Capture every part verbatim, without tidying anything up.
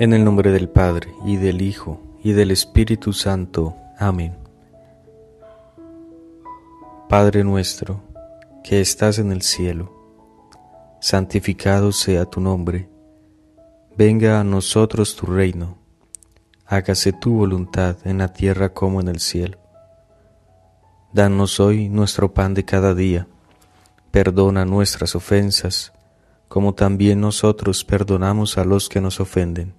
En el nombre del Padre, y del Hijo, y del Espíritu Santo. Amén. Padre nuestro, que estás en el cielo, santificado sea tu nombre. Venga a nosotros tu reino. Hágase tu voluntad en la tierra como en el cielo. Danos hoy nuestro pan de cada día. Perdona nuestras ofensas, como también nosotros perdonamos a los que nos ofenden.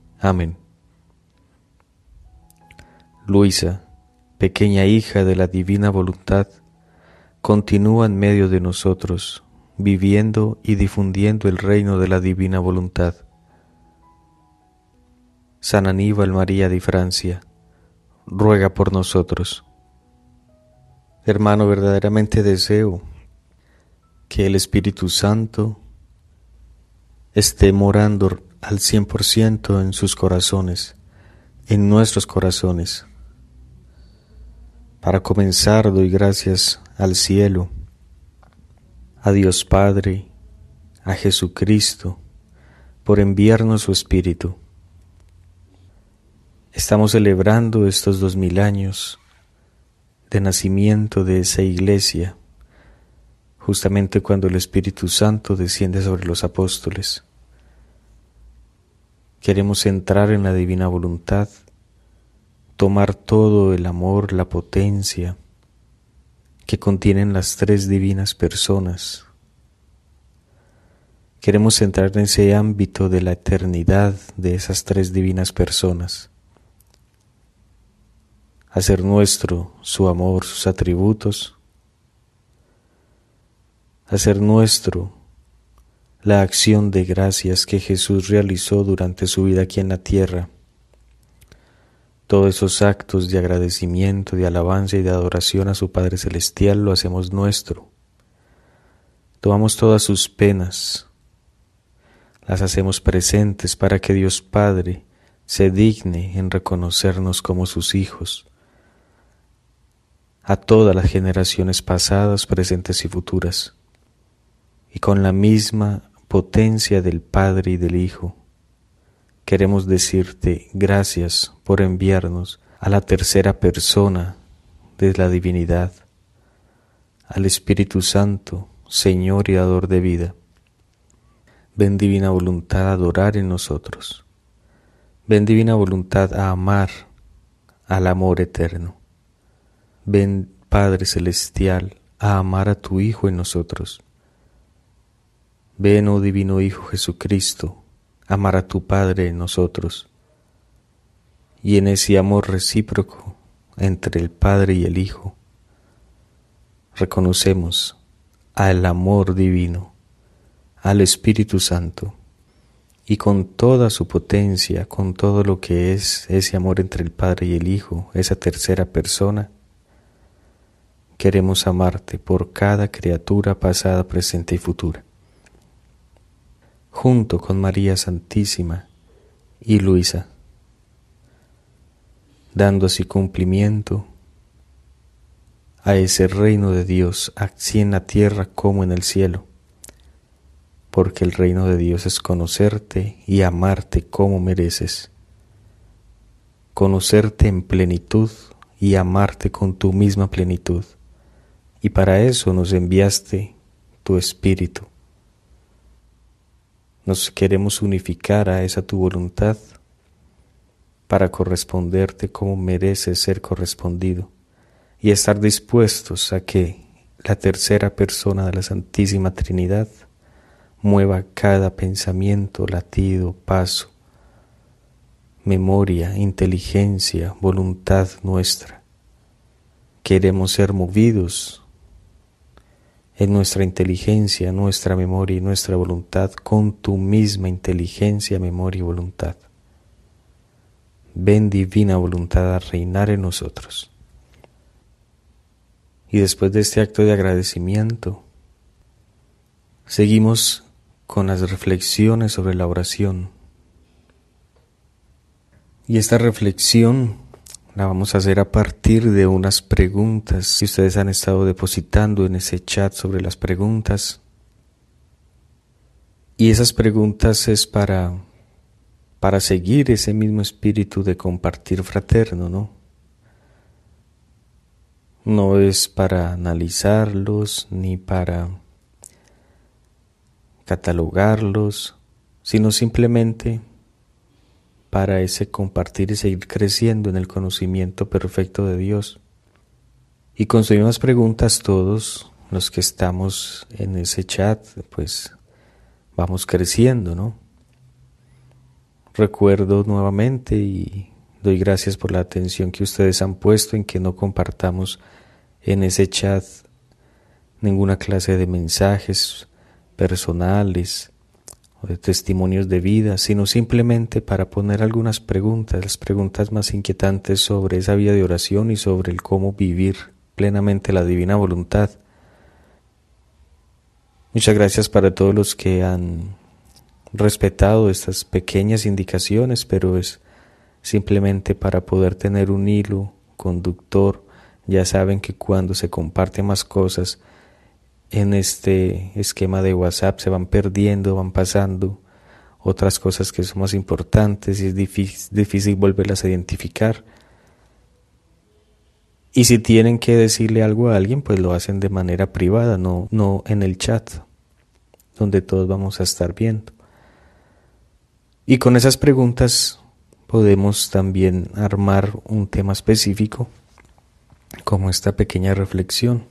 Amén. Luisa, pequeña hija de la divina voluntad, continúa en medio de nosotros, viviendo y difundiendo el reino de la divina voluntad. San Aníbal María de Francia, ruega por nosotros. Hermano, verdaderamente deseo que el Espíritu Santo esté morando al cien por ciento en sus corazones, en nuestros corazones. Para comenzar, doy gracias al cielo, a Dios Padre, a Jesucristo, por enviarnos su Espíritu. Estamos celebrando estos dos mil años de nacimiento de esa iglesia, justamente cuando el Espíritu Santo desciende sobre los apóstoles. Queremos entrar en la divina voluntad, tomar todo el amor, la potencia que contienen las tres divinas personas. Queremos entrar en ese ámbito de la eternidad de esas tres divinas personas, hacer nuestro su amor, sus atributos, hacer nuestro la acción de gracias que Jesús realizó durante su vida aquí en la tierra, todos esos actos de agradecimiento, de alabanza y de adoración a su Padre Celestial lo hacemos nuestro. Tomamos todas sus penas, las hacemos presentes para que Dios Padre se digne en reconocernos como sus hijos. A todas las generaciones pasadas, presentes y futuras, y con la misma potencia del Padre y del Hijo, queremos decirte gracias por enviarnos a la tercera persona de la divinidad, al Espíritu Santo, Señor y Dador de vida. Ven divina voluntad a adorar en nosotros. Ven divina voluntad a amar al amor eterno. Ven Padre Celestial a amar a tu Hijo en nosotros. Ven, oh Divino Hijo Jesucristo, amar a tu Padre en nosotros, y en ese amor recíproco entre el Padre y el Hijo, reconocemos al amor divino, al Espíritu Santo, y con toda su potencia, con todo lo que es ese amor entre el Padre y el Hijo, esa tercera persona, queremos amarte por cada criatura pasada, presente y futura. Junto con María Santísima y Luisa, dando así cumplimiento a ese reino de Dios, así en la tierra como en el cielo, porque el reino de Dios es conocerte y amarte como mereces, conocerte en plenitud y amarte con tu misma plenitud, y para eso nos enviaste tu Espíritu. Nos queremos unificar a esa tu voluntad para corresponderte como mereces ser correspondido y estar dispuestos a que la tercera persona de la Santísima Trinidad mueva cada pensamiento, latido, paso, memoria, inteligencia, voluntad nuestra. Queremos ser movidos en nuestra inteligencia, nuestra memoria y nuestra voluntad, con tu misma inteligencia, memoria y voluntad. Ven, divina voluntad, a reinar en nosotros. Y después de este acto de agradecimiento, seguimos con las reflexiones sobre la oración. Y esta reflexión la vamos a hacer a partir de unas preguntas. Si ustedes han estado depositando en ese chat sobre las preguntas, y esas preguntas es para, para seguir ese mismo espíritu de compartir fraterno, ¿no? No es para analizarlos ni para catalogarlos, sino simplemente para ese compartir y seguir creciendo en el conocimiento perfecto de Dios. Y con sus mismas preguntas todos los que estamos en ese chat, pues vamos creciendo, ¿no? Recuerdo nuevamente y doy gracias por la atención que ustedes han puesto en que no compartamos en ese chat ninguna clase de mensajes personales, de testimonios de vida, sino simplemente para poner algunas preguntas, las preguntas más inquietantes sobre esa vía de oración y sobre el cómo vivir plenamente la divina voluntad. Muchas gracias para todos los que han respetado estas pequeñas indicaciones, pero es simplemente para poder tener un hilo conductor. Ya saben que cuando se comparten más cosas en este esquema de WhatsApp se van perdiendo, van pasando otras cosas que son más importantes y es difícil, difícil volverlas a identificar. Y si tienen que decirle algo a alguien, pues lo hacen de manera privada, no, no en el chat, donde todos vamos a estar viendo. Y con esas preguntas podemos también armar un tema específico, como esta pequeña reflexión.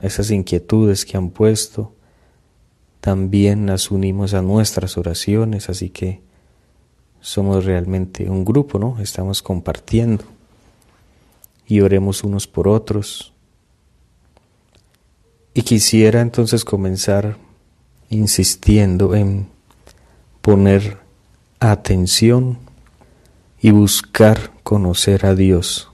Esas inquietudes que han puesto, también las unimos a nuestras oraciones, así que somos realmente un grupo, ¿no? Estamos compartiendo y oremos unos por otros. Y quisiera entonces comenzar insistiendo en poner atención y buscar conocer a Dios.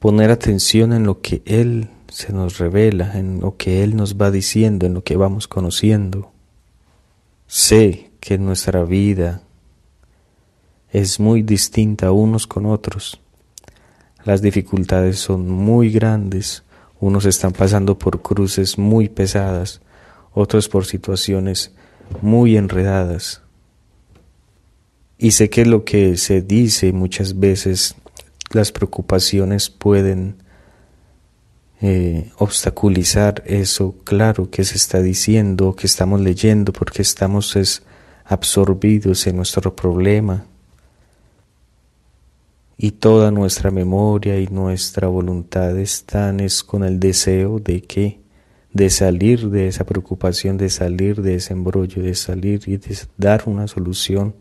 Poner atención en lo que Él se nos revela, en lo que Él nos va diciendo, en lo que vamos conociendo. Sé que nuestra vida es muy distinta unos con otros. Las dificultades son muy grandes. Unos están pasando por cruces muy pesadas, otros por situaciones muy enredadas. Y sé que lo que se dice muchas veces, las preocupaciones pueden eh, obstaculizar eso claro que se está diciendo, que estamos leyendo, porque estamos es, absorbidos en nuestro problema. Y toda nuestra memoria y nuestra voluntad están es, con el deseo de que de salir de esa preocupación, de salir de ese embrollo, de salir y de dar una solución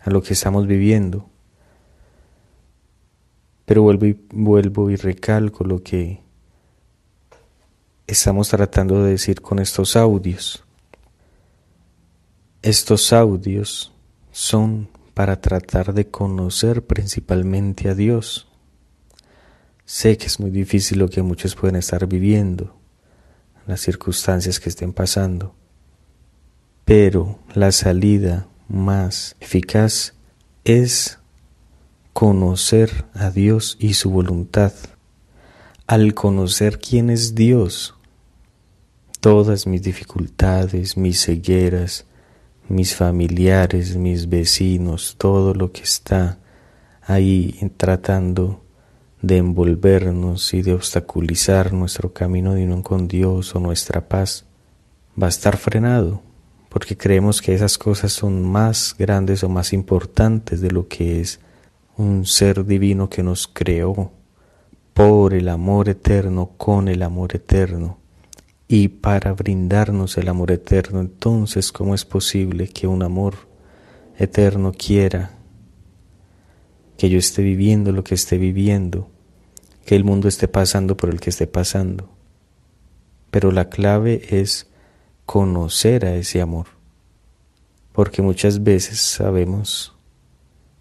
a lo que estamos viviendo. Pero vuelvo y, vuelvo y recalco lo que estamos tratando de decir con estos audios. Estos audios son para tratar de conocer principalmente a Dios. Sé que es muy difícil lo que muchos pueden estar viviendo, las circunstancias que estén pasando, pero la salida más eficaz es conocer a Dios y su voluntad. Al conocer quién es Dios, todas mis dificultades, mis cegueras, mis familiares, mis vecinos, todo lo que está ahí tratando de envolvernos y de obstaculizar nuestro camino de unión con Dios o nuestra paz, va a estar frenado, porque creemos que esas cosas son más grandes o más importantes de lo que es un ser divino que nos creó por el amor eterno, con el amor eterno y para brindarnos el amor eterno. Entonces, ¿cómo es posible que un amor eterno quiera que yo esté viviendo lo que esté viviendo, que el mundo esté pasando por el que esté pasando? pero la clave es conocer a ese amor, porque muchas veces sabemos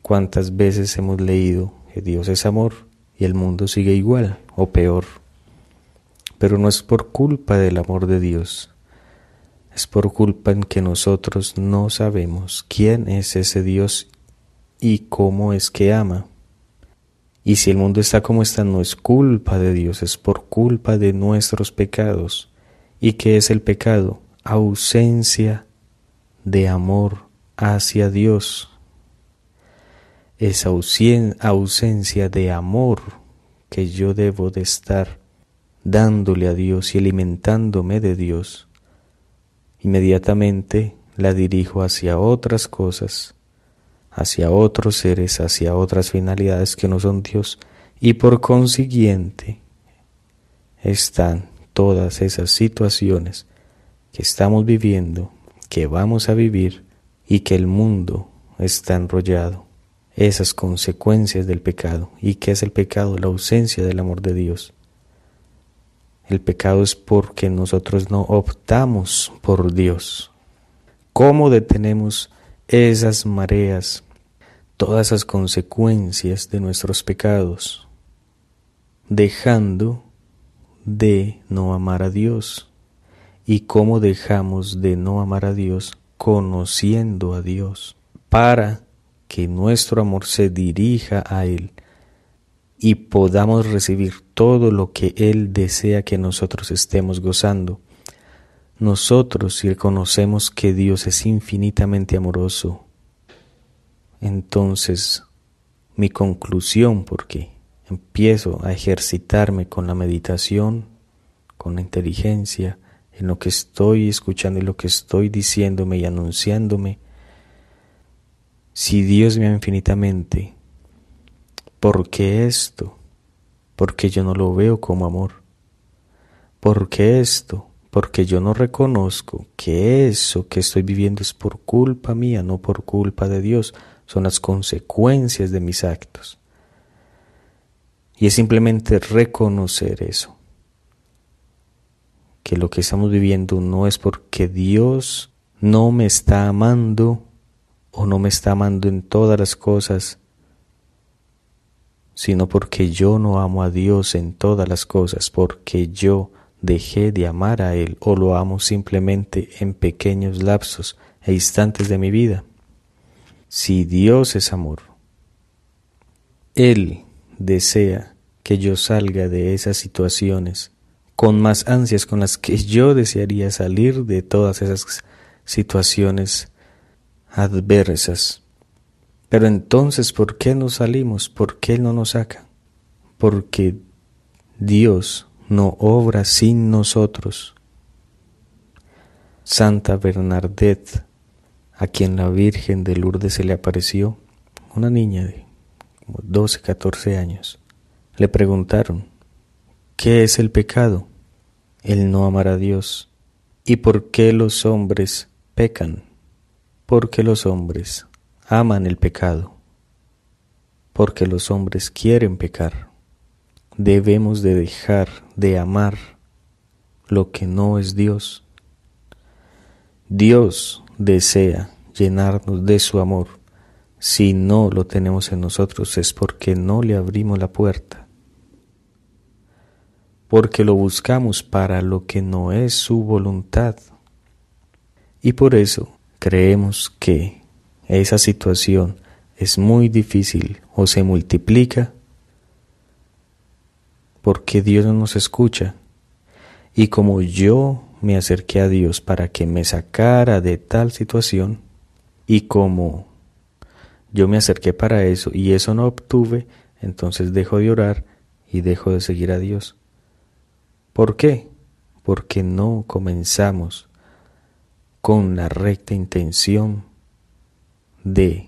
cuántas veces hemos leído que Dios es amor y el mundo sigue igual o peor, pero no es por culpa del amor de Dios, es por culpa en que nosotros no sabemos quién es ese Dios y cómo es que ama. Y si el mundo está como está, no es culpa de Dios, es por culpa de nuestros pecados. ¿Y qué es el pecado? Ausencia de amor hacia Dios. Esa ausencia de amor que yo debo de estar dándole a Dios y alimentándome de Dios, inmediatamente la dirijo hacia otras cosas, hacia otros seres, hacia otras finalidades que no son Dios, y por consiguiente están todas esas situaciones que estamos viviendo, que vamos a vivir y que el mundo está enrollado, esas consecuencias del pecado. ¿Y qué es el pecado? La ausencia del amor de Dios. El pecado es porque nosotros no optamos por Dios. ¿Cómo detenemos esas mareas, todas esas consecuencias de nuestros pecados, dejando de no amar a Dios? ¿Y cómo dejamos de no amar a Dios? Conociendo a Dios, para que nuestro amor se dirija a Él y podamos recibir todo lo que Él desea que nosotros estemos gozando. Nosotros, si reconocemos que Dios es infinitamente amoroso, entonces mi conclusión, porque empiezo a ejercitarme con la meditación, con la inteligencia, en lo que estoy escuchando y lo que estoy diciéndome y anunciándome, si Dios me ama infinitamente, ¿por qué esto? Porque yo no lo veo como amor. ¿Por qué esto? Porque yo no reconozco que eso que estoy viviendo es por culpa mía, no por culpa de Dios. Son las consecuencias de mis actos. Y es simplemente reconocer eso. Que lo que estamos viviendo no es porque Dios no me está amando o no me está amando en todas las cosas, sino porque yo no amo a Dios en todas las cosas, porque yo dejé de amar a Él o lo amo simplemente en pequeños lapsos e instantes de mi vida. Si Dios es amor, Él desea que yo salga de esas situaciones con más ansias con las que yo desearía salir de todas esas situaciones adversas. Pero entonces, ¿por qué no salimos? ¿Por qué Él no nos saca? Porque Dios no obra sin nosotros. Santa Bernadette, a quien la Virgen de Lourdes se le apareció, una niña de doce, catorce años, le preguntaron, ¿qué es el pecado? El no amar a Dios. ¿Y por qué los hombres pecan? Porque los hombres aman el pecado, porque los hombres quieren pecar. Debemos de dejar de amar lo que no es Dios. Dios desea llenarnos de su amor. Si no lo tenemos en nosotros es porque no le abrimos la puerta, porque lo buscamos para lo que no es su voluntad. Y por eso creemos que esa situación es muy difícil o se multiplica porque Dios no nos escucha. Y como yo me acerqué a Dios para que me sacara de tal situación, y como yo me acerqué para eso y eso no obtuve, entonces dejo de orar y dejo de seguir a Dios. ¿Por qué? Porque no comenzamos con la recta intención de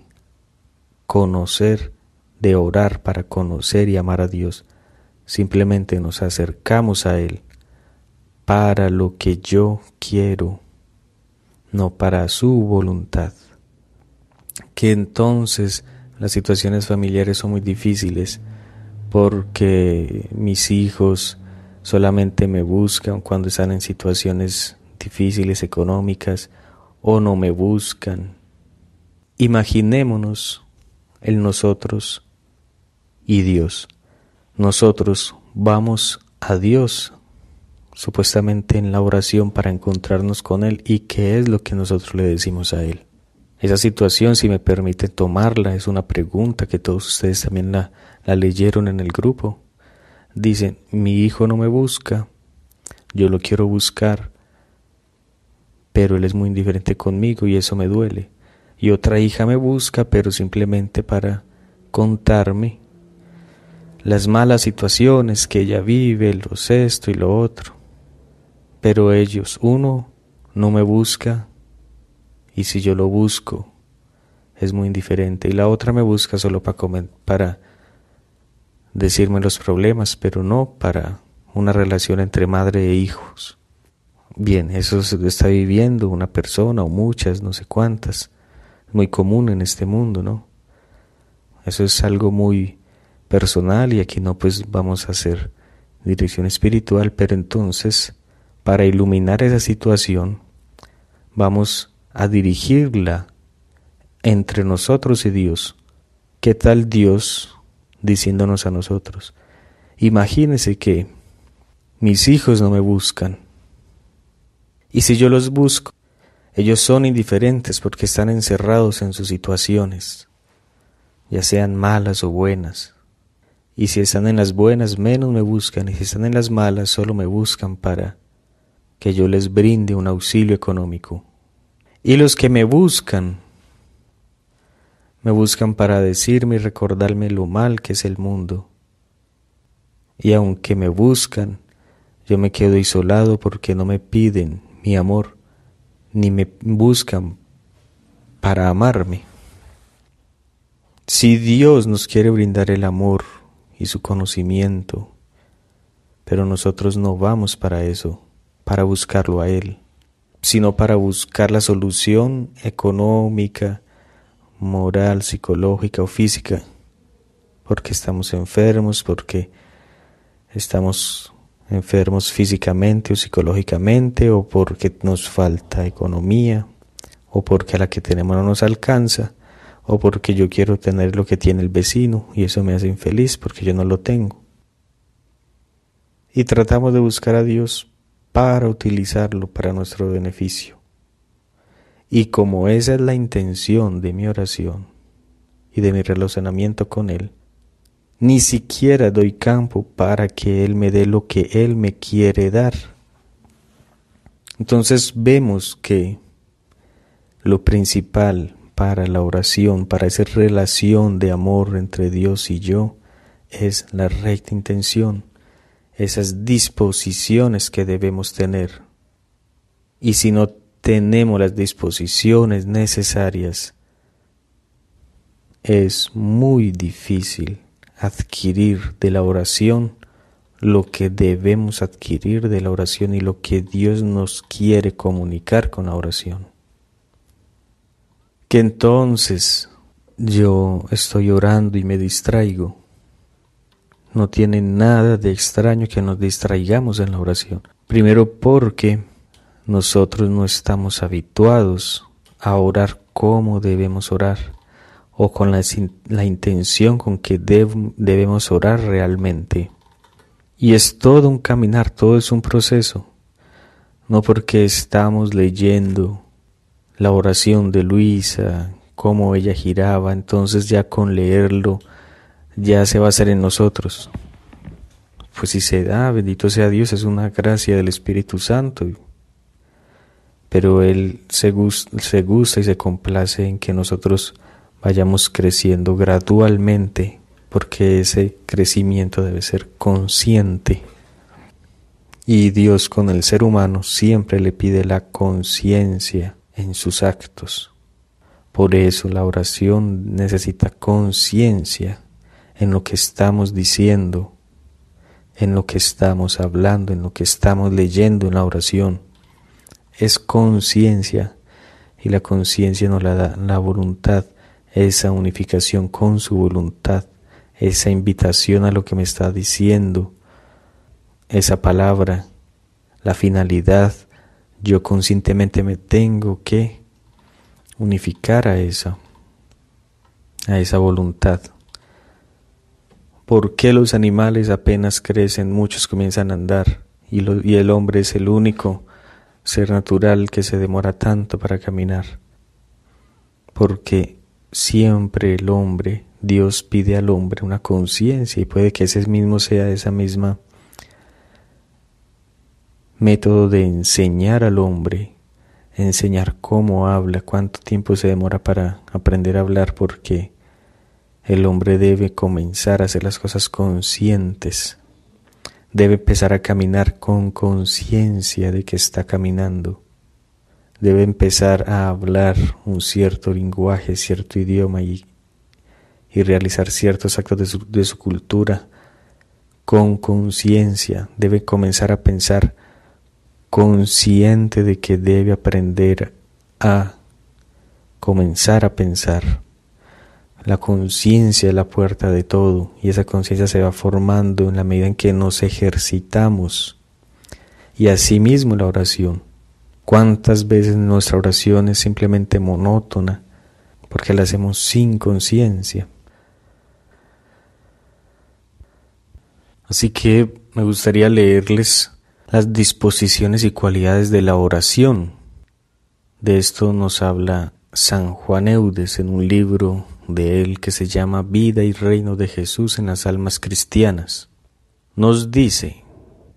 conocer, de orar para conocer y amar a Dios. Simplemente nos acercamos a Él para lo que yo quiero, no para su voluntad. Que entonces las situaciones familiares son muy difíciles porque mis hijos solamente me buscan cuando están en situaciones difíciles económicas o no me buscan. Imaginémonos el nosotros y Dios. Nosotros vamos a Dios supuestamente en la oración para encontrarnos con Él, y qué es lo que nosotros le decimos a Él. Esa situación, si me permiten tomarla, es una pregunta que todos ustedes también la, la leyeron en el grupo. Dicen, mi hijo no me busca, yo lo quiero buscar, pero él es muy indiferente conmigo y eso me duele. Y otra hija me busca, pero simplemente para contarme las malas situaciones que ella vive, los esto y lo otro. Pero ellos, uno no me busca, y si yo lo busco, es muy indiferente. Y la otra me busca solo para, comer, para decirme los problemas, pero no para una relación entre madre e hijos. Bien, eso se está viviendo una persona o muchas, no sé cuántas. Es muy común en este mundo, ¿no? Eso es algo muy personal y aquí no pues vamos a hacer dirección espiritual, pero entonces para iluminar esa situación vamos a dirigirla entre nosotros y Dios. ¿Qué tal Dios diciéndonos a nosotros? Imagínense que mis hijos no me buscan, y si yo los busco, ellos son indiferentes porque están encerrados en sus situaciones, ya sean malas o buenas. Y si están en las buenas, menos me buscan, y si están en las malas, solo me buscan para que yo les brinde un auxilio económico. Y los que me buscan, me buscan para decirme y recordarme lo mal que es el mundo. Y aunque me buscan, yo me quedo isolado porque no me piden mi amor, ni me buscan para amarme. Si Dios nos quiere brindar el amor y su conocimiento, pero nosotros no vamos para eso, para buscarlo a Él, sino para buscar la solución económica, moral, psicológica o física, porque estamos enfermos, porque estamos enfermos físicamente o psicológicamente, o porque nos falta economía, o porque a la que tenemos no nos alcanza, o porque yo quiero tener lo que tiene el vecino y eso me hace infeliz porque yo no lo tengo. Y tratamos de buscar a Dios para utilizarlo para nuestro beneficio. Y como esa es la intención de mi oración y de mi relacionamiento con Él, ni siquiera doy campo para que Él me dé lo que Él me quiere dar. Entonces vemos que lo principal para la oración, para esa relación de amor entre Dios y yo, es la recta intención. Esas disposiciones que debemos tener. Y si no tenemos las disposiciones necesarias, es muy difícil adquirir de la oración lo que debemos adquirir de la oración y lo que Dios nos quiere comunicar con la oración. Que entonces yo estoy orando y me distraigo. No tiene nada de extraño que nos distraigamos en la oración. Primero porque nosotros no estamos habituados a orar como debemos orar o con la, la intención con que deb, debemos orar realmente. Y es todo un caminar, todo es un proceso. No porque estamos leyendo la oración de Luisa, cómo ella giraba, entonces ya con leerlo ya se va a hacer en nosotros. Pues si se da, bendito sea Dios, es una gracia del Espíritu Santo. Pero Él se gusta, se gusta y se complace en que nosotros vayamos creciendo gradualmente, porque ese crecimiento debe ser consciente. Y Dios con el ser humano siempre le pide la conciencia en sus actos. Por eso la oración necesita conciencia en lo que estamos diciendo, en lo que estamos hablando, en lo que estamos leyendo en la oración. Es conciencia, y la conciencia nos la da la voluntad, esa unificación con su voluntad, esa invitación a lo que me está diciendo, esa palabra, la finalidad, yo conscientemente me tengo que unificar a esa, a esa voluntad. ¿Por qué los animales apenas crecen, muchos comienzan a andar y, lo, y el hombre es el único ser natural que se demora tanto para caminar? Porque siempre el hombre, Dios pide al hombre una conciencia, y puede que ese mismo sea esa misma método de enseñar al hombre, enseñar cómo habla, cuánto tiempo se demora para aprender a hablar, porque el hombre debe comenzar a hacer las cosas conscientes, debe empezar a caminar con conciencia de que está caminando, debe empezar a hablar un cierto lenguaje, cierto idioma y, y realizar ciertos actos de su, de su cultura con conciencia, debe comenzar a pensar consciente de que debe aprender a comenzar a pensar. La conciencia es la puerta de todo, y esa conciencia se va formando en la medida en que nos ejercitamos. Y asimismo la oración. ¿Cuántas veces nuestra oración es simplemente monótona? Porque la hacemos sin conciencia. Así que me gustaría leerles las disposiciones y cualidades de la oración. De esto nos habla San Juan Eudes en un libro de él que se llama Vida y Reino de Jesús en las Almas Cristianas. Nos dice: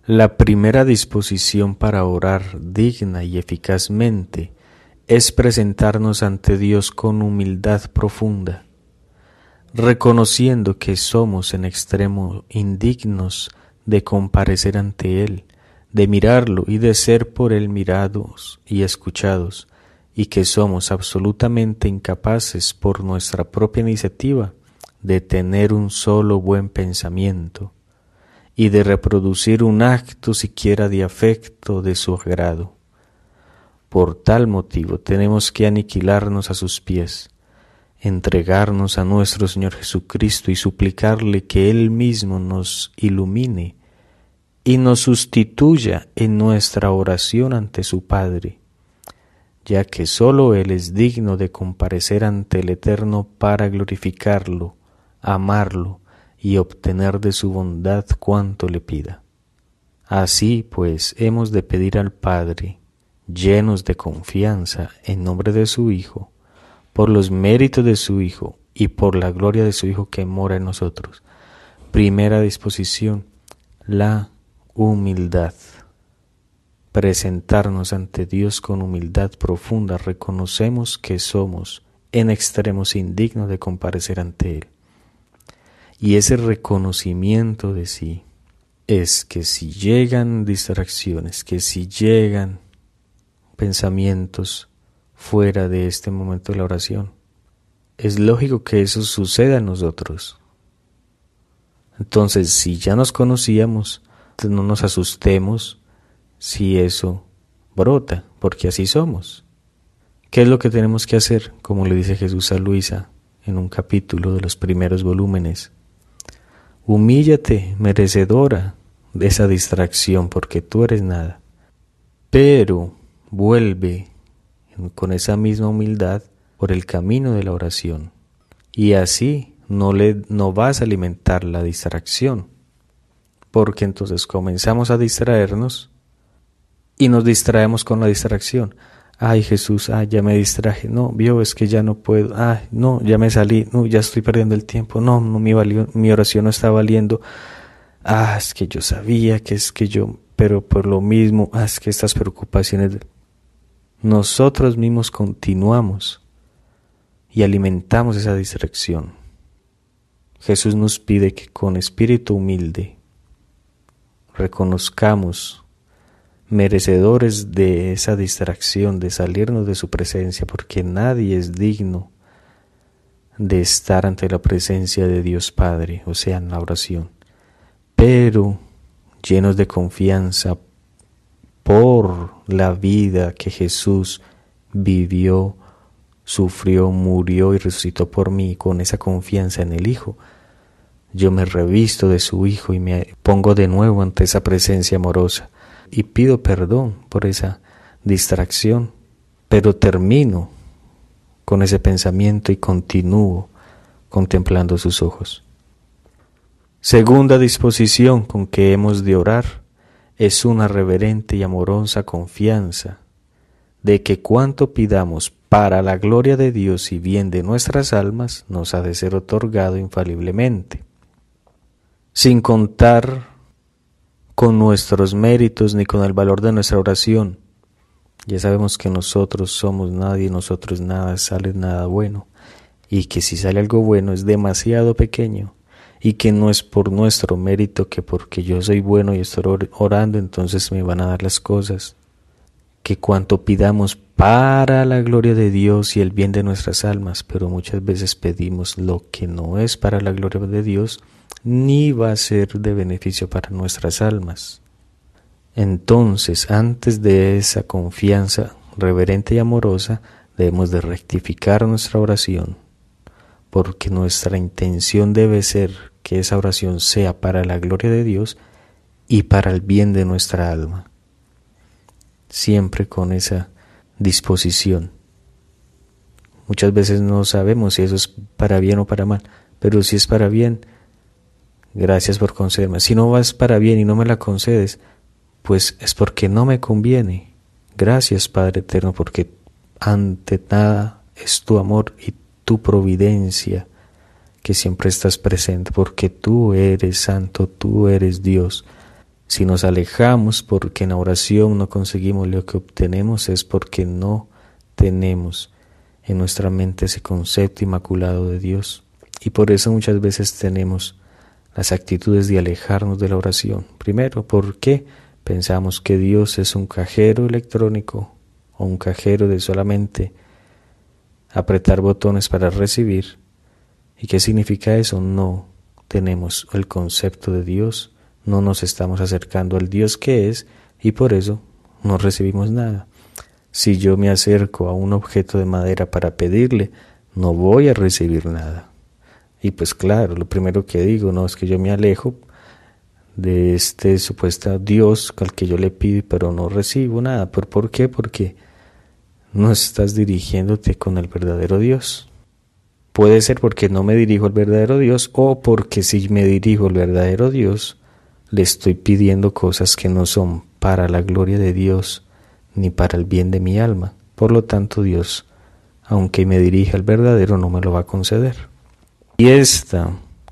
la primera disposición para orar digna y eficazmente es presentarnos ante Dios con humildad profunda, reconociendo que somos en extremo indignos de comparecer ante Él, de mirarlo y de ser por Él mirados y escuchados, y que somos absolutamente incapaces por nuestra propia iniciativa de tener un solo buen pensamiento y de reproducir un acto siquiera de afecto de su agrado. Por tal motivo tenemos que aniquilarnos a sus pies, entregarnos a nuestro Señor Jesucristo y suplicarle que Él mismo nos ilumine y nos sustituya en nuestra oración ante su Padre, ya que sólo Él es digno de comparecer ante el Eterno para glorificarlo, amarlo y obtener de su bondad cuanto le pida. Así pues, hemos de pedir al Padre, llenos de confianza en nombre de su Hijo, por los méritos de su Hijo y por la gloria de su Hijo que mora en nosotros. Primera disposición, la humildad. Presentarnos ante Dios con humildad profunda, reconocemos que somos en extremos indignos de comparecer ante Él. Y ese reconocimiento de sí es que si llegan distracciones, que si llegan pensamientos fuera de este momento de la oración, es lógico que eso suceda en nosotros. Entonces, si ya nos conocíamos, no nos asustemos si eso brota, porque así somos. ¿Qué es lo que tenemos que hacer? Como le dice Jesús a Luisa en un capítulo de los primeros volúmenes: humíllate, merecedora de esa distracción, porque tú eres nada. Pero vuelve con esa misma humildad por el camino de la oración, y así no, le, no vas a alimentar la distracción, porque entonces comenzamos a distraernos y nos distraemos con la distracción. Ay, Jesús, ay, ya me distraje. No, vio, es que ya no puedo. Ay, no, ya me salí. No, ya estoy perdiendo el tiempo. No, no mi, valió, mi oración no está valiendo. Ah, es que yo sabía que es que yo, pero por lo mismo, ah, es que estas preocupaciones. Nosotros mismos continuamos y alimentamos esa distracción. Jesús nos pide que con espíritu humilde reconozcamos merecedores de esa distracción, de salirnos de su presencia, porque nadie es digno de estar ante la presencia de Dios Padre, o sea, en la oración. Pero llenos de confianza por la vida que Jesús vivió, sufrió, murió y resucitó por mí, con esa confianza en el Hijo, Yo me revisto de su Hijo y me pongo de nuevo ante esa presencia amorosa y pido perdón por esa distracción, pero termino con ese pensamiento y continúo contemplando sus ojos. Segunda disposición con que hemos de orar es una reverente y amorosa confianza de que cuanto pidamos para la gloria de Dios y bien de nuestras almas nos ha de ser otorgado infaliblemente, sin contar con nuestros méritos ni con el valor de nuestra oración. Ya sabemos que nosotros somos nadie, nosotros nada, sale nada bueno, y que si sale algo bueno es demasiado pequeño, y que no es por nuestro mérito, que porque yo soy bueno y estoy orando entonces me van a dar las cosas. Que cuanto pidamos para la gloria de Dios y el bien de nuestras almas, pero muchas veces pedimos lo que no es para la gloria de Dios, ni va a ser de beneficio para nuestras almas. Entonces, antes de esa confianza reverente y amorosa, debemos de rectificar nuestra oración, porque nuestra intención debe ser que esa oración sea para la gloria de Dios y para el bien de nuestra alma. Siempre con esa disposición. Muchas veces no sabemos si eso es para bien o para mal, pero si es para bien, gracias por concederme. Si no vas para bien y no me la concedes, pues es porque no me conviene. Gracias, Padre Eterno, porque ante nada es tu amor y tu providencia que siempre estás presente, porque tú eres santo, tú eres Dios. Si nos alejamos porque en oración no conseguimos lo que obtenemos, es porque no tenemos en nuestra mente ese concepto inmaculado de Dios. Y por eso muchas veces tenemos las actitudes de alejarnos de la oración. Primero, porque pensamos que Dios es un cajero electrónico o un cajero de solamente apretar botones para recibir. ¿Y qué significa eso? No tenemos el concepto de Dios. No nos estamos acercando al Dios que es y por eso no recibimos nada. Si yo me acerco a un objeto de madera para pedirle, no voy a recibir nada. Y pues claro, lo primero que digo, no es que yo me alejo de este supuesto Dios al que yo le pido, pero no recibo nada. ¿Por, por qué? Porque no estás dirigiéndote con el verdadero Dios. Puede ser porque no me dirijo al verdadero Dios o porque si me dirijo al verdadero Dios, le estoy pidiendo cosas que no son para la gloria de Dios ni para el bien de mi alma. Por lo tanto, Dios, aunque me dirija al verdadero, no me lo va a conceder. Y esta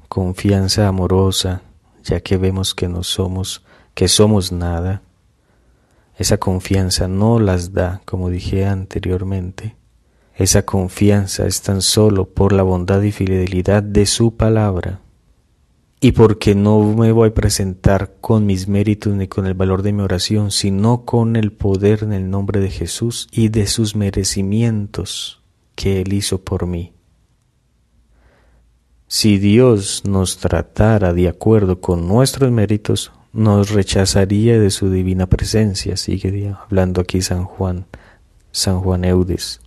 confianza amorosa, ya que vemos que no somos, que somos nada, esa confianza no las da, como dije anteriormente. Esa confianza es tan solo por la bondad y fidelidad de su palabra. Y porque no me voy a presentar con mis méritos ni con el valor de mi oración, sino con el poder en el nombre de Jesús y de sus merecimientos que Él hizo por mí. Si Dios nos tratara de acuerdo con nuestros méritos, nos rechazaría de su divina presencia. Sigue hablando aquí San Juan, San Juan Eudes.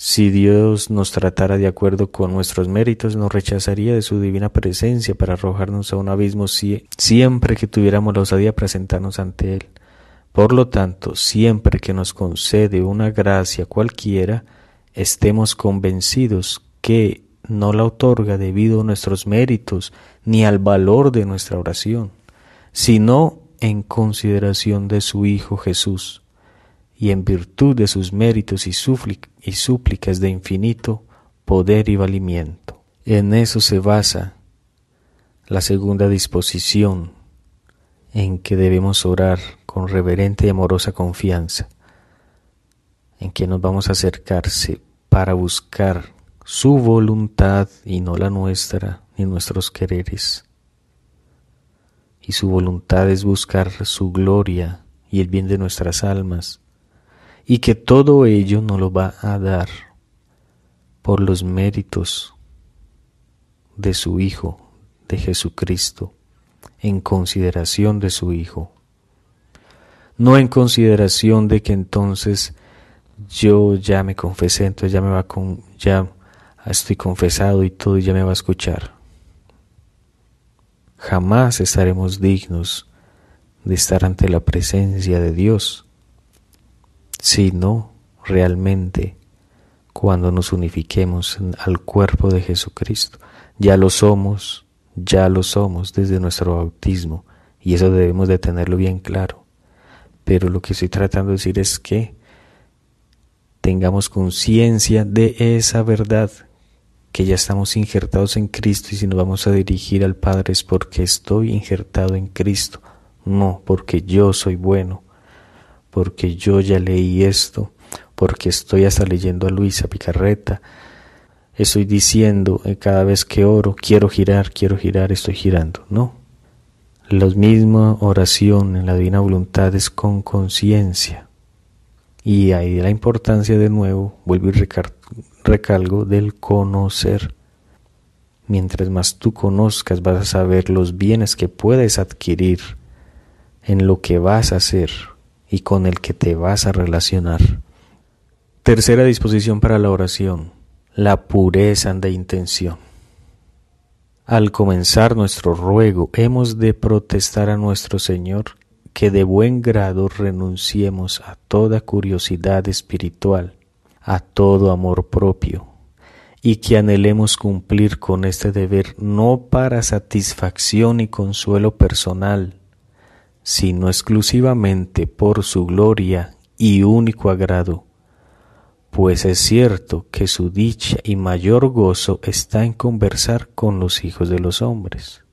Si Dios nos tratara de acuerdo con nuestros méritos, nos rechazaría de su divina presencia para arrojarnos a un abismo siempre que tuviéramos la osadía presentarnos ante Él. Por lo tanto, siempre que nos concede una gracia cualquiera, estemos convencidos que no la otorga debido a nuestros méritos ni al valor de nuestra oración, sino en consideración de su Hijo Jesús, y en virtud de sus méritos y, y súplicas de infinito poder y valimiento. En eso se basa la segunda disposición en que debemos orar con reverente y amorosa confianza, en que nos vamos a acercarse para buscar su voluntad y no la nuestra ni nuestros quereres. Y su voluntad es buscar su gloria y el bien de nuestras almas, y que todo ello nos lo va a dar por los méritos de su Hijo, de Jesucristo, en consideración de su Hijo. No en consideración de que entonces yo ya me confesé, entonces ya, me va con, ya estoy confesado y todo y ya me va a escuchar. jamás estaremos dignos de estar ante la presencia de Dios, sino realmente cuando nos unifiquemos al cuerpo de Jesucristo. Ya lo somos, ya lo somos desde nuestro bautismo, y eso debemos de tenerlo bien claro. Pero lo que estoy tratando de decir es que tengamos conciencia de esa verdad, que ya estamos injertados en Cristo, y si nos vamos a dirigir al Padre es porque estoy injertado en Cristo, no porque yo soy bueno, porque yo ya leí esto, porque estoy hasta leyendo a Luisa Piccarreta. Estoy diciendo cada vez que oro, quiero girar, quiero girar, estoy girando. No, la misma oración en la Divina Voluntad es con conciencia. Y ahí la importancia, de nuevo, vuelvo y recar recalgo, del conocer. Mientras más tú conozcas, vas a saber los bienes que puedes adquirir en lo que vas a hacer y con el que te vas a relacionar. Tercera disposición para la oración, la pureza de intención. Al comenzar nuestro ruego, hemos de protestar a nuestro Señor que de buen grado renunciemos a toda curiosidad espiritual, a todo amor propio, y que anhelemos cumplir con este deber no para satisfacción y consuelo personal, sino exclusivamente por su gloria y único agrado, pues es cierto que su dicha y mayor gozo está en conversar con los hijos de los hombres.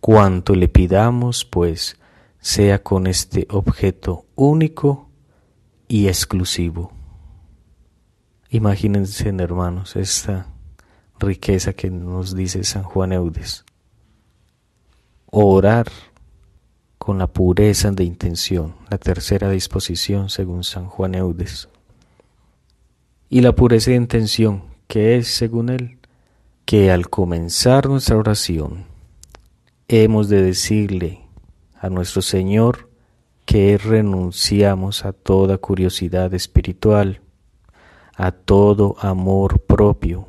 Cuanto le pidamos, pues, sea con este objeto único y exclusivo. Imagínense, hermanos, esta riqueza que nos dice San Juan Eudes. Orar con la pureza de intención, la tercera disposición según San Juan Eudes. Y la pureza de intención, que es, según él, que al comenzar nuestra oración hemos de decirle a nuestro Señor que renunciamos a toda curiosidad espiritual, a todo amor propio,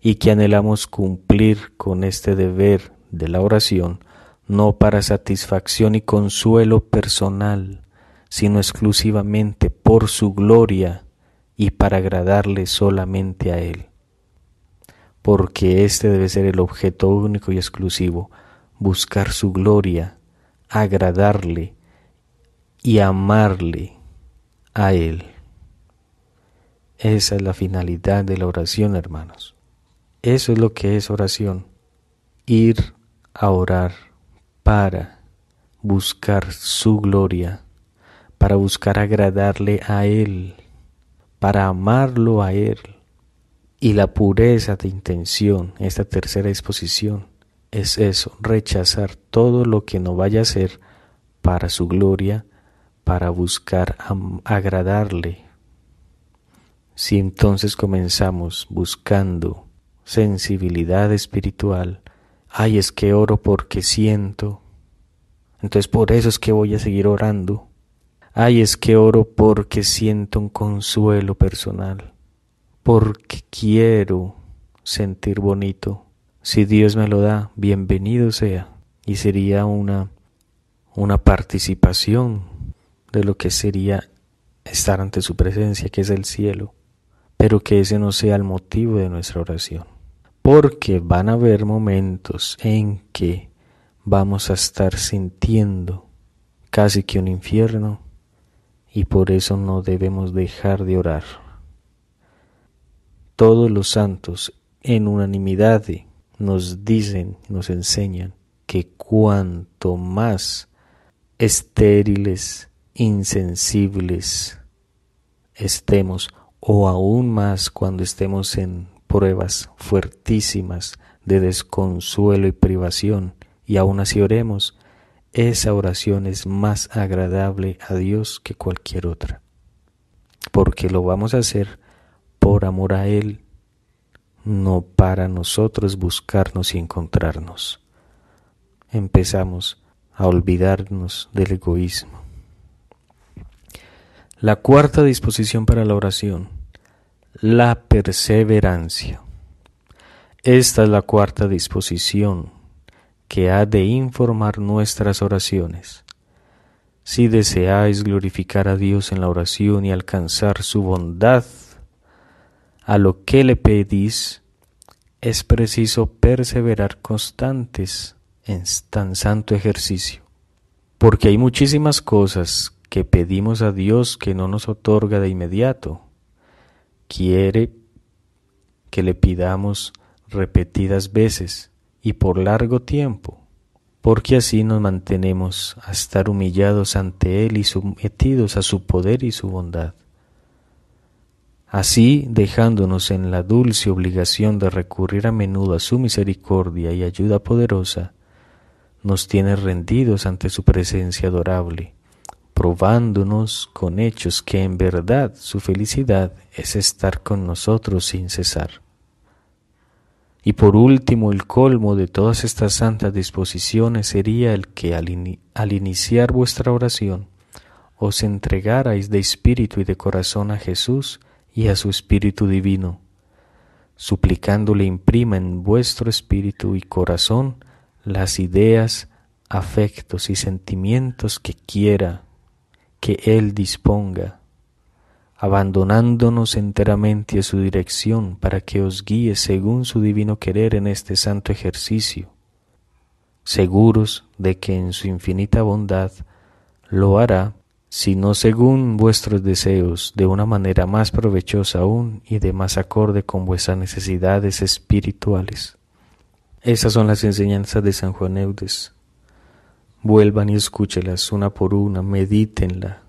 y que anhelamos cumplir con este deber de la oración no para satisfacción y consuelo personal, sino exclusivamente por su gloria y para agradarle solamente a Él, porque este debe ser el objeto único y exclusivo, buscar su gloria, agradarle y amarle a Él. Esa es la finalidad de la oración, hermanos. Eso es lo que es oración. Ir a orar para buscar su gloria, para buscar agradarle a Él, para amarlo a Él. Y la pureza de intención, esta tercera disposición, es eso, rechazar todo lo que no vaya a ser para su gloria, para buscar agradarle. Si entonces comenzamos buscando sensibilidad espiritual, ay, es que oro porque siento, entonces por eso es que voy a seguir orando, ay, es que oro porque siento un consuelo personal, porque quiero sentir bonito. Si Dios me lo da, bienvenido sea, y sería una, una participación de lo que sería estar ante su presencia, que es el cielo, pero que ese no sea el motivo de nuestra oración, porque van a haber momentos en que vamos a estar sintiendo casi que un infierno, y por eso no debemos dejar de orar. Todos los santos en unanimidad de nos dicen, nos enseñan que cuanto más estériles, insensibles estemos, o aún más cuando estemos en pruebas fuertísimas de desconsuelo y privación, y aún así oremos, esa oración es más agradable a Dios que cualquier otra, porque lo vamos a hacer por amor a Él, no para nosotros buscarnos y encontrarnos. Empezamos a olvidarnos del egoísmo. La cuarta disposición para la oración, la perseverancia. Esta es la cuarta disposición que ha de informar nuestras oraciones. Si deseáis glorificar a Dios en la oración y alcanzar su bondad, a lo que le pedís, es preciso perseverar constantes en tan santo ejercicio, porque hay muchísimas cosas que pedimos a Dios que no nos otorga de inmediato. Quiere que le pidamos repetidas veces y por largo tiempo, porque así nos mantenemos a estar humillados ante Él y sometidos a su poder y su bondad. Así, dejándonos en la dulce obligación de recurrir a menudo a su misericordia y ayuda poderosa, nos tiene rendidos ante su presencia adorable, probándonos con hechos que en verdad su felicidad es estar con nosotros sin cesar. Y por último, el colmo de todas estas santas disposiciones sería el que al, in- al iniciar vuestra oración os entregarais de espíritu y de corazón a Jesús y a su Espíritu Divino, suplicándole imprima en vuestro espíritu y corazón las ideas, afectos y sentimientos que quiera que Él disponga, abandonándonos enteramente a su dirección para que os guíe según su divino querer en este santo ejercicio, seguros de que en su infinita bondad lo hará, sino según vuestros deseos, de una manera más provechosa aún y de más acorde con vuestras necesidades espirituales. Esas son las enseñanzas de San Juan Eudes. Vuelvan y escúchelas una por una, medítenla.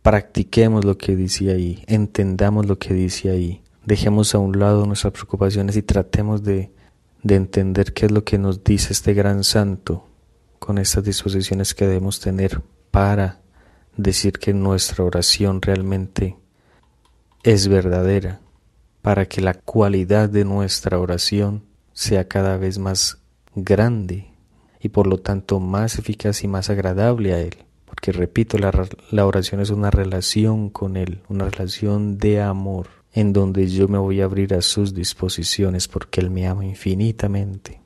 Practiquemos lo que dice ahí, entendamos lo que dice ahí. Dejemos a un lado nuestras preocupaciones y tratemos de, de entender qué es lo que nos dice este gran santo con estas disposiciones que debemos tener para decir que nuestra oración realmente es verdadera, para que la cualidad de nuestra oración sea cada vez más grande y por lo tanto más eficaz y más agradable a Él, porque repito, la, la oración es una relación con Él, una relación de amor en donde yo me voy a abrir a sus disposiciones porque Él me ama infinitamente.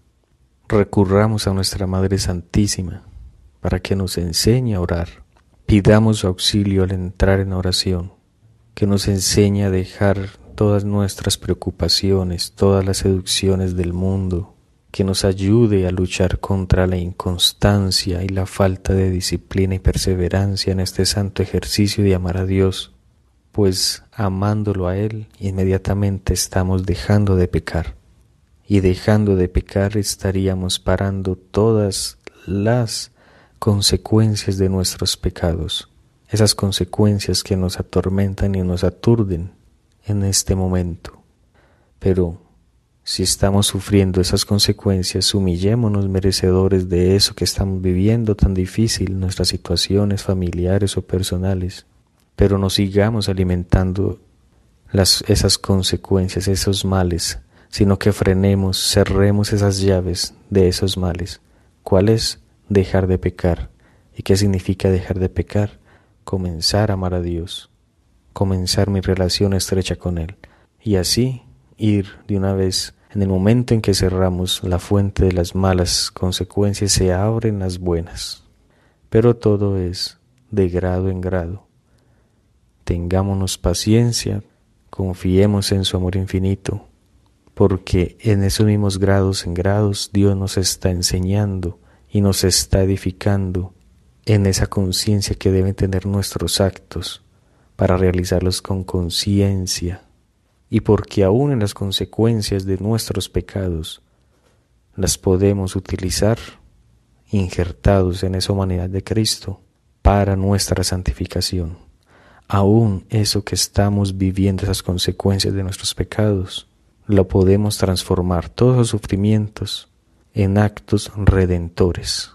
Recurramos a nuestra Madre Santísima para que nos enseñe a orar, pidamos su auxilio al entrar en oración, que nos enseñe a dejar todas nuestras preocupaciones, todas las seducciones del mundo, que nos ayude a luchar contra la inconstancia y la falta de disciplina y perseverancia en este santo ejercicio de amar a Dios, pues amándolo a Él inmediatamente estamos dejando de pecar, y dejando de pecar estaríamos parando todas las consecuencias de nuestros pecados, esas consecuencias que nos atormentan y nos aturden en este momento. Pero si estamos sufriendo esas consecuencias, humillémonos merecedores de eso que estamos viviendo tan difícil, nuestras situaciones familiares o personales, pero no sigamos alimentando las, esas consecuencias, esos males, sino que frenemos, cerremos esas llaves de esos males. ¿Cuál es? Dejar de pecar. ¿Y qué significa dejar de pecar? Comenzar a amar a Dios, comenzar mi relación estrecha con Él, y así ir de una vez. En el momento en que cerramos la fuente de las malas consecuencias, se abren las buenas, pero todo es de grado en grado. Tengámonos paciencia, confiemos en su amor infinito, porque en esos mismos grados en grados Dios nos está enseñando y nos está edificando en esa conciencia que deben tener nuestros actos, para realizarlos con conciencia, y porque aún en las consecuencias de nuestros pecados las podemos utilizar, injertados en esa humanidad de Cristo, para nuestra santificación. Aún eso que estamos viviendo, esas consecuencias de nuestros pecados, lo podemos transformar, todos los sufrimientos, en actos redentores,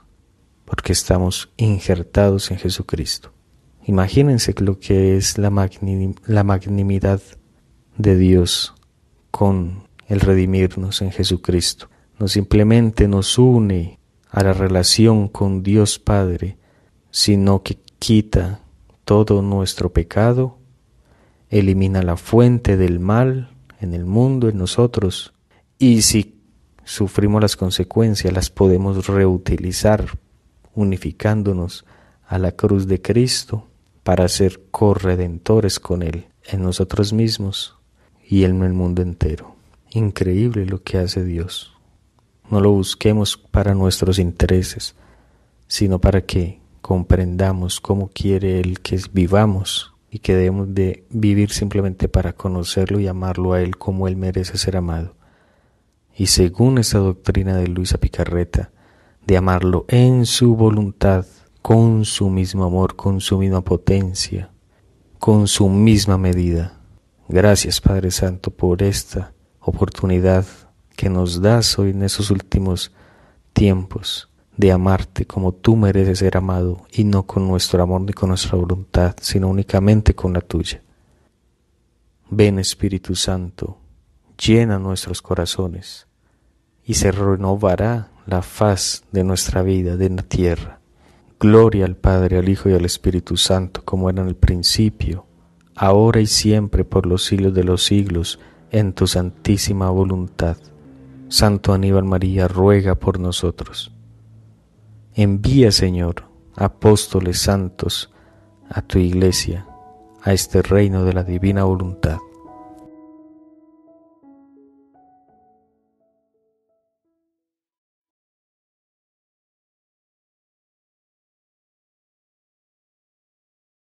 porque estamos injertados en Jesucristo. Imagínense lo que es la, magni, la magnanimidad de Dios con el redimirnos en Jesucristo. No simplemente nos une a la relación con Dios Padre, sino que quita todo nuestro pecado, elimina la fuente del mal en el mundo, en nosotros, y si sufrimos las consecuencias, las podemos reutilizar unificándonos a la cruz de Cristo para ser corredentores con Él en nosotros mismos y en el mundo entero. Increíble lo que hace Dios. No lo busquemos para nuestros intereses, sino para que comprendamos cómo quiere Él que vivamos y que debemos de vivir simplemente para conocerlo y amarlo a Él como Él merece ser amado. Y según esta doctrina de Luisa Piccarreta, de amarlo en su voluntad, con su mismo amor, con su misma potencia, con su misma medida. Gracias, Padre Santo, por esta oportunidad que nos das hoy en esos últimos tiempos de amarte como tú mereces ser amado, y no con nuestro amor ni con nuestra voluntad, sino únicamente con la tuya. Ven, Espíritu Santo, llena nuestros corazones y se renovará la faz de nuestra vida, de la tierra. Gloria al Padre, al Hijo y al Espíritu Santo, como era en el principio, ahora y siempre, por los siglos de los siglos, en tu santísima voluntad. Santo Aníbal María, ruega por nosotros. Envía, Señor, apóstoles santos a tu iglesia, a este reino de la divina voluntad.